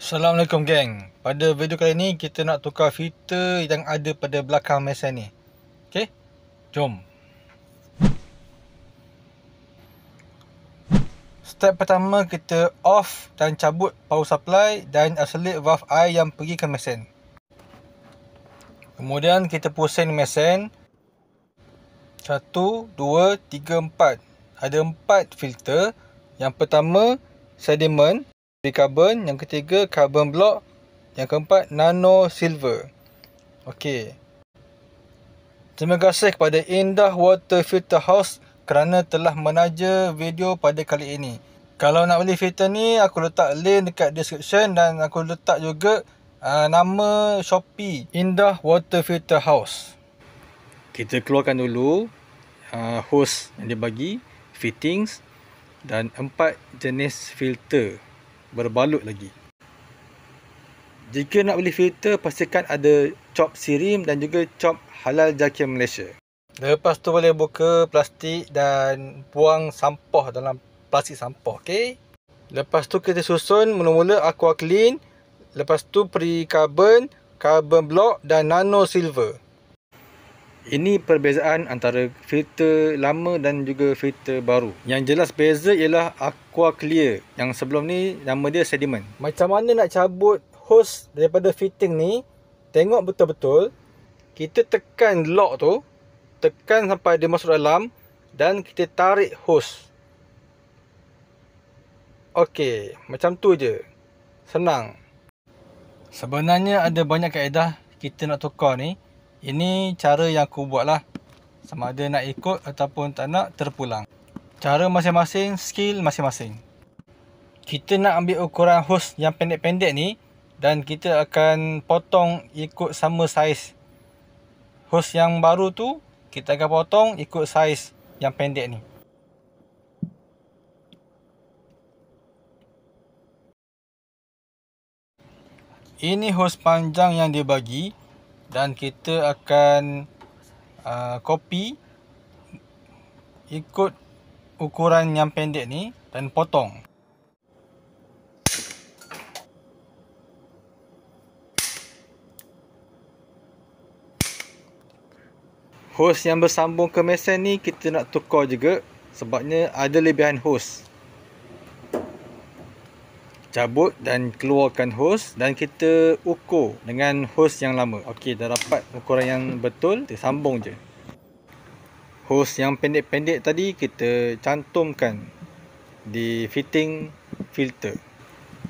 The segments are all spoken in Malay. Assalamualaikum geng. Pada video kali ni kita nak tukar filter yang ada pada belakang mesin ni. Okey, jom. Step pertama, kita off dan cabut power supply dan isolate valve air yang pergi ke mesin. Kemudian kita pusing mesin. 1, 2, 3, 4. Ada 4 filter. Yang pertama sedimen bikarbon, yang ketiga carbon block, yang keempat nano silver. Okey. Terima kasih kepada Indah Water Filter House kerana telah menaja video pada kali ini. Kalau nak beli filter ni, aku letak link dekat description dan aku letak juga nama Shopee Indah Water Filter House. Kita keluarkan dulu hose yang dia bagi, fittings dan 4 jenis filter berbalut lagi. Jika nak beli filter, pastikan ada cop Sirim dan juga cop halal JAKIM Malaysia. Lepas tu boleh buka plastik dan buang sampah dalam plastik sampah, okey. Lepas tu kita susun mula-mula Aqua Clean, lepas tu pre-carbon, carbon block dan nano silver. Ini perbezaan antara filter lama dan juga filter baru. Yang jelas beza ialah Aqua Clear. Yang sebelum ni nama dia sedimen. Macam mana nak cabut hose daripada fitting ni? Tengok betul-betul. Kita tekan lock tu. Tekan sampai dia masuk dalam. Dan kita tarik hose. Okey, macam tu je. Senang. Sebenarnya ada banyak kaedah kita nak tukar ni. Ini cara yang aku buat lah. Sama ada nak ikut ataupun tak nak, terpulang. Cara masing-masing, skill masing-masing. Kita nak ambil ukuran hose yang pendek-pendek ni dan kita akan potong ikut sama saiz. Hose yang baru tu kita akan potong ikut saiz yang pendek ni. Ini hose panjang yang dia bagi. Dan kita akan copy ikut ukuran yang pendek ni dan potong. Hose yang bersambung ke mesin ni kita nak tukar juga sebabnya ada lebihan hose. Cabut dan keluarkan hose dan kita ukur dengan hose yang lama. Okey, dah dapat ukuran yang betul, kita sambung je. Hose yang pendek-pendek tadi kita cantumkan di fitting filter.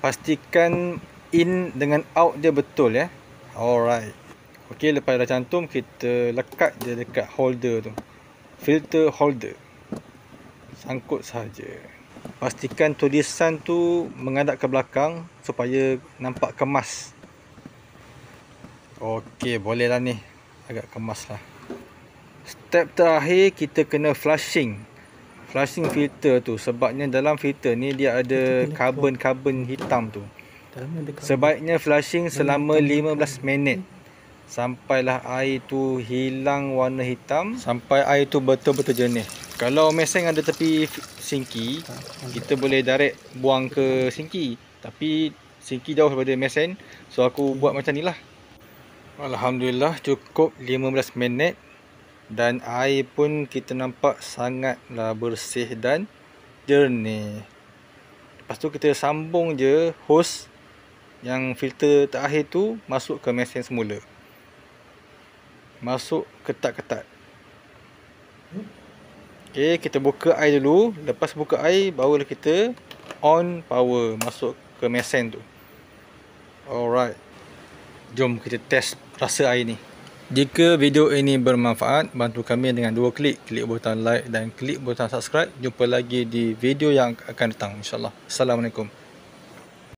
Pastikan in dengan out dia betul ya. Alright. Okey, lepas dah cantum kita lekat je dekat holder tu. Filter holder. Sangkut sahaja. Pastikan tulisan tu menghadap ke belakang supaya nampak kemas. Okey, boleh lah ni. Agak kemas lah. Step terakhir kita kena flushing. Flushing filter tu sebabnya dalam filter ni dia ada karbon-karbon hitam tu. Sebaiknya flushing selama 15 minit. Sampailah air tu hilang warna hitam, sampai air tu betul-betul jernih. Kalau mesin ada tepi sinki, kita boleh direct buang ke sinki. Tapi sinki jauh daripada mesin, so aku buat macam ni lah. Alhamdulillah cukup 15 minit dan air pun kita nampak sangatlah bersih dan jernih. Lepas tu kita sambung je hose yang filter terakhir tu masuk ke mesin semula. Masuk ketat-ketat. Okey, kita buka air dulu. Lepas buka air, barulah kita on power. Masuk ke mesin tu. Alright. Jom kita test rasa air ni. Jika video ini bermanfaat, bantu kami dengan 2 klik. Klik butang like dan klik butang subscribe. Jumpa lagi di video yang akan datang, insyaAllah. Assalamualaikum.